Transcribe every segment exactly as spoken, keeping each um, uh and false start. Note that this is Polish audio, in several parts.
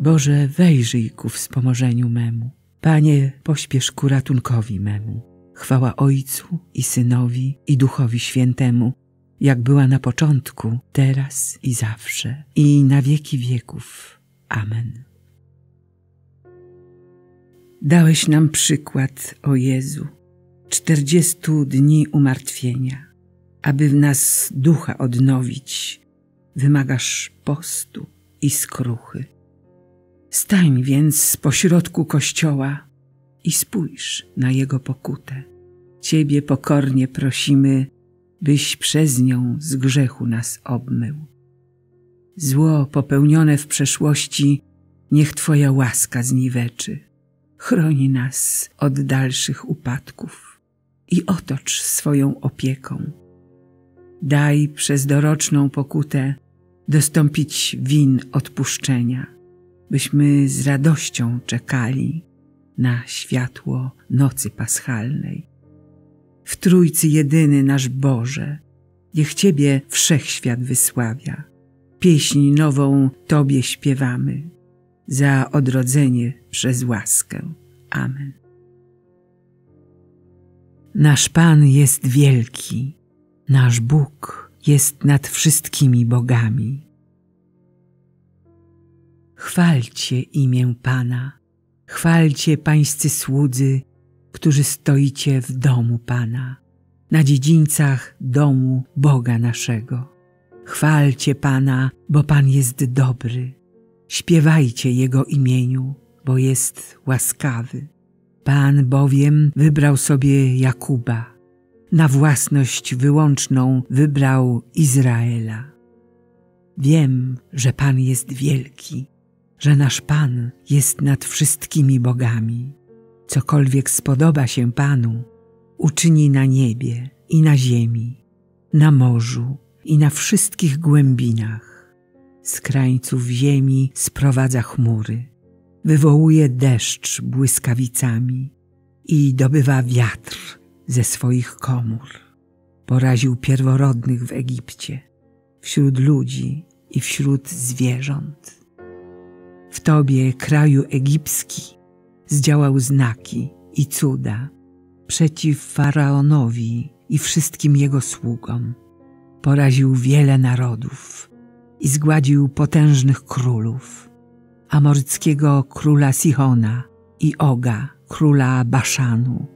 Boże, wejrzyj ku wspomożeniu memu. Panie, pośpiesz ku ratunkowi memu. Chwała Ojcu i Synowi, i Duchowi Świętemu, jak była na początku, teraz i zawsze, i na wieki wieków. Amen. Dałeś nam przykład, o Jezu, czterdziestu dni umartwienia. Aby w nas ducha odnowić, wymagasz postu i skruchy. Stań więc z pośrodku Kościoła i spójrz na jego pokutę. Ciebie pokornie prosimy, byś przez nią z grzechu nas obmył. Zło popełnione w przeszłości niech Twoja łaska zniweczy. Chroni nas od dalszych upadków i otocz swoją opieką. Daj przez doroczną pokutę dostąpić win odpuszczenia, byśmy z radością czekali na światło nocy paschalnej. W Trójcy jedyny nasz Boże, niech Ciebie wszechświat wysławia. Pieśń nową Tobie śpiewamy, za odrodzenie przez łaskę. Amen. Nasz Pan jest wielki, nasz Bóg jest nad wszystkimi bogami. Chwalcie imię Pana, chwalcie pańscy słudzy, którzy stoicie w domu Pana, na dziedzińcach domu Boga naszego. Chwalcie Pana, bo Pan jest dobry. Śpiewajcie Jego imieniu, bo jest łaskawy. Pan bowiem wybrał sobie Jakuba, na własność wyłączną wybrał Izraela. Wiem, że Pan jest wielki, że nasz Pan jest nad wszystkimi bogami. Cokolwiek spodoba się Panu, uczyni na niebie i na ziemi, na morzu i na wszystkich głębinach. Z krańców ziemi sprowadza chmury, wywołuje deszcz błyskawicami i dobywa wiatr ze swoich komór. Poraził pierworodnych w Egipcie, wśród ludzi i wśród zwierząt. W Tobie, kraju egipski, zdziałał znaki i cuda przeciw Faraonowi i wszystkim jego sługom. Poraził wiele narodów i zgładził potężnych królów, amoryckiego króla Sihona i Oga, króla Baszanu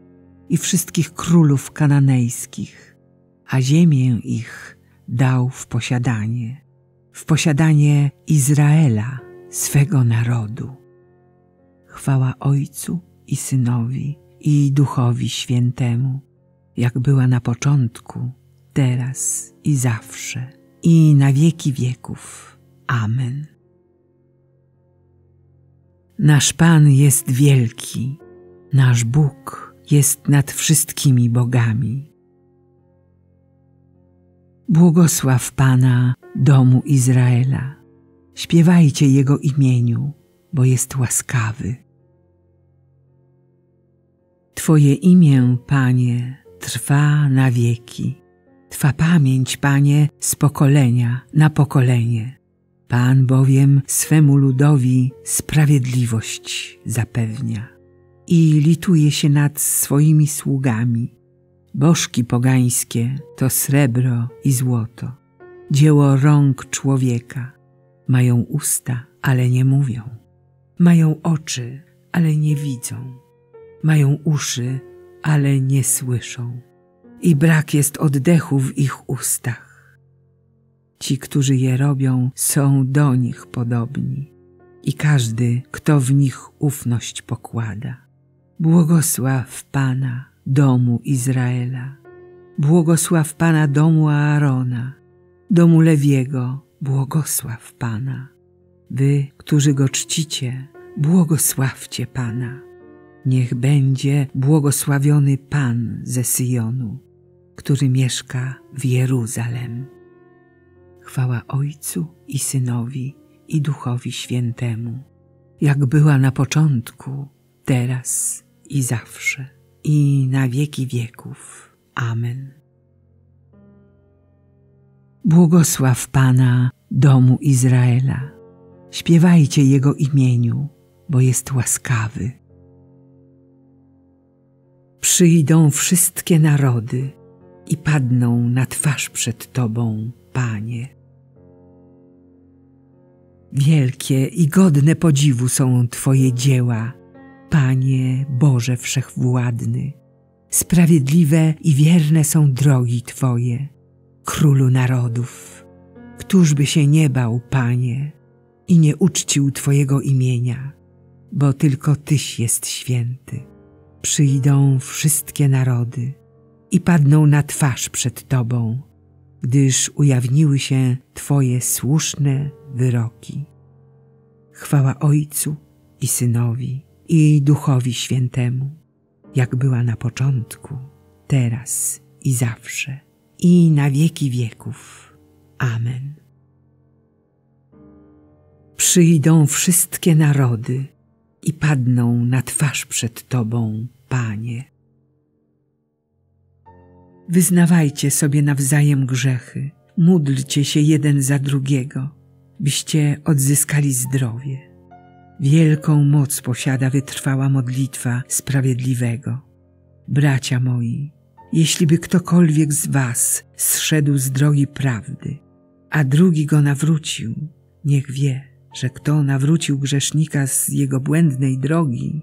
i wszystkich królów kananejskich, a ziemię ich dał w posiadanie, w posiadanie Izraela, swego narodu. Chwała Ojcu i Synowi, i Duchowi Świętemu, jak była na początku, teraz i zawsze, i na wieki wieków. Amen. Nasz Pan jest wielki, nasz Bóg jest nad wszystkimi bogami. Błogosław Pana, domu Izraela, śpiewajcie Jego imieniu, bo jest łaskawy. Twoje imię, Panie, trwa na wieki. Twa pamięć, Panie, z pokolenia na pokolenie. Pan bowiem swemu ludowi sprawiedliwość zapewnia i lituje się nad swoimi sługami. Bożki pogańskie to srebro i złoto, dzieło rąk człowieka. Mają usta, ale nie mówią. Mają oczy, ale nie widzą. Mają uszy, ale nie słyszą. I brak jest oddechu w ich ustach. Ci, którzy je robią, są do nich podobni. I każdy, kto w nich ufność pokłada. Błogosław Pana, domu Izraela. Błogosław Pana, domu Aarona. Domu Lewiego, błogosław Pana. Wy, którzy Go czcicie, błogosławcie Pana. Niech będzie błogosławiony Pan ze Syjonu, który mieszka w Jeruzalem. Chwała Ojcu i Synowi, i Duchowi Świętemu, jak była na początku, teraz i zawsze, i na wieki wieków. Amen. Błogosław Pana, domu Izraela. Śpiewajcie Jego imieniu, bo jest łaskawy. Przyjdą wszystkie narody i padną na twarz przed Tobą, Panie. Wielkie i godne podziwu są Twoje dzieła, Panie Boże Wszechwładny. Sprawiedliwe i wierne są drogi Twoje, Królu narodów. Któż by się nie bał, Panie, i nie uczcił Twojego imienia, bo tylko Tyś jest święty. Przyjdą wszystkie narody i padną na twarz przed Tobą, gdyż ujawniły się Twoje słuszne wyroki. Chwała Ojcu i Synowi, i Duchowi Świętemu, jak była na początku, teraz i zawsze, i na wieki wieków. Amen. Przyjdą wszystkie narody i padną na twarz przed Tobą, Panie. Wyznawajcie sobie nawzajem grzechy, módlcie się jeden za drugiego, byście odzyskali zdrowie. Wielką moc posiada wytrwała modlitwa sprawiedliwego. Bracia moi, jeśliby ktokolwiek z was zszedł z drogi prawdy, a drugi go nawrócił, niech wie, że kto nawrócił grzesznika z jego błędnej drogi,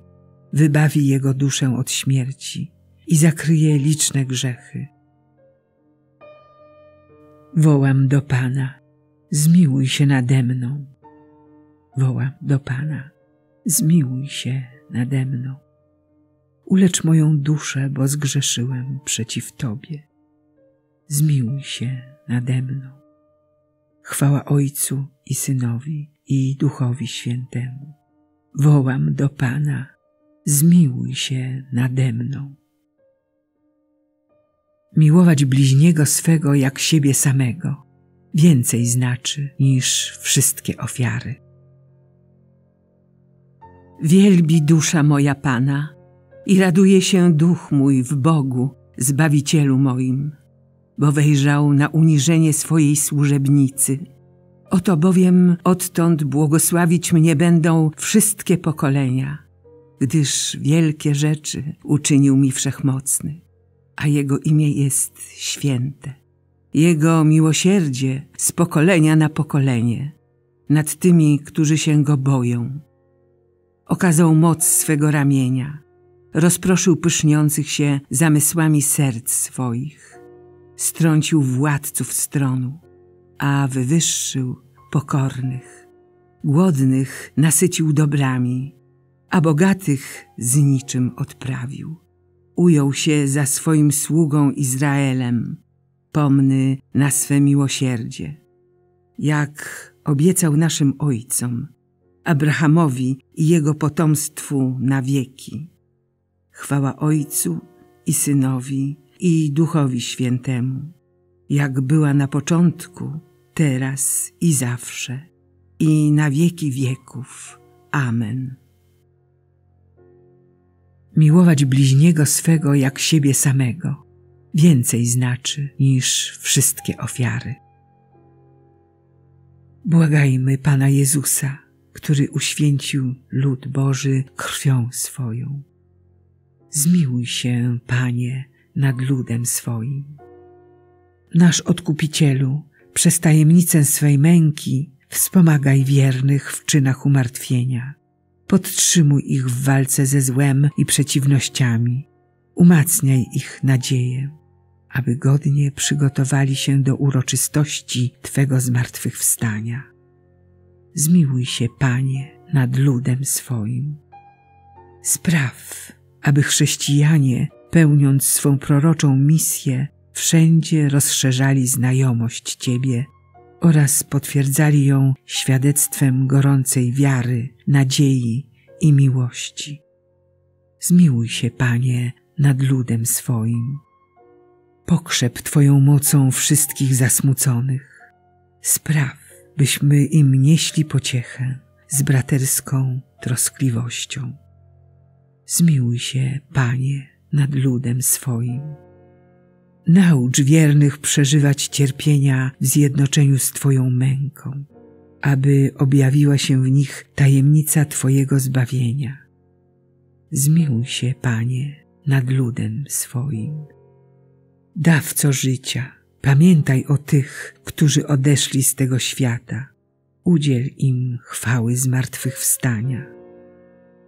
wybawi jego duszę od śmierci i zakryje liczne grzechy. Wołam do Pana, zmiłuj się nade mną. Wołam do Pana, zmiłuj się nade mną. Ulecz moją duszę, bo zgrzeszyłem przeciw Tobie. Zmiłuj się nade mną. Chwała Ojcu i Synowi, i Duchowi Świętemu. Wołam do Pana, zmiłuj się nade mną. Miłować bliźniego swego jak siebie samego więcej znaczy niż wszystkie ofiary. Wielbi dusza moja Pana i raduje się duch mój w Bogu, Zbawicielu moim, bo wejrzał na uniżenie swojej służebnicy. Oto bowiem odtąd błogosławić mnie będą wszystkie pokolenia, gdyż wielkie rzeczy uczynił mi Wszechmocny, a Jego imię jest święte. Jego miłosierdzie z pokolenia na pokolenie nad tymi, którzy się Go boją. Okazał moc swego ramienia, rozproszył pyszniących się zamysłami serc swoich, strącił władców stronu, a wywyższył pokornych. Głodnych nasycił dobrami, a bogatych z niczym odprawił. Ujął się za swoim sługą Izraelem, pomny na swe miłosierdzie. Jak obiecał naszym ojcom, Abrahamowi i jego potomstwu na wieki. Chwała Ojcu i Synowi, i Duchowi Świętemu, jak była na początku, teraz i zawsze, i na wieki wieków. Amen. Miłować bliźniego swego jak siebie samego więcej znaczy niż wszystkie ofiary. Błagajmy Pana Jezusa, który uświęcił lud Boży krwią swoją. Zmiłuj się, Panie, nad ludem swoim. Nasz Odkupicielu, przez tajemnicę swej męki wspomagaj wiernych w czynach umartwienia. Podtrzymuj ich w walce ze złem i przeciwnościami. Umacniaj ich nadzieję, aby godnie przygotowali się do uroczystości Twego zmartwychwstania. Zmiłuj się, Panie, nad ludem swoim. Spraw, aby chrześcijanie, pełniąc swą proroczą misję, wszędzie rozszerzali znajomość Ciebie oraz potwierdzali ją świadectwem gorącej wiary, nadziei i miłości. Zmiłuj się, Panie, nad ludem swoim. Pokrzep Twoją mocą wszystkich zasmuconych. Spraw, byśmy im nieśli pociechę z braterską troskliwością. Zmiłuj się, Panie, nad ludem swoim. Naucz wiernych przeżywać cierpienia w zjednoczeniu z Twoją męką, aby objawiła się w nich tajemnica Twojego zbawienia. Zmiłuj się, Panie, nad ludem swoim. Dawco życia, pamiętaj o tych, którzy odeszli z tego świata. Udziel im chwały zmartwychwstania.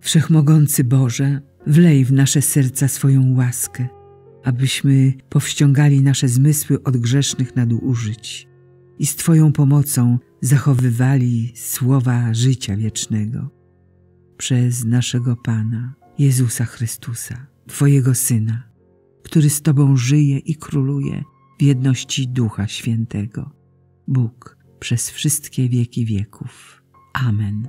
Wszechmogący Boże, wlej w nasze serca swoją łaskę, abyśmy powściągali nasze zmysły od grzesznych nadużyć i z Twoją pomocą zachowywali słowa życia wiecznego. Przez naszego Pana, Jezusa Chrystusa, Twojego Syna, który z Tobą żyje i króluje w jedności Ducha Świętego, Bóg przez wszystkie wieki wieków. Amen.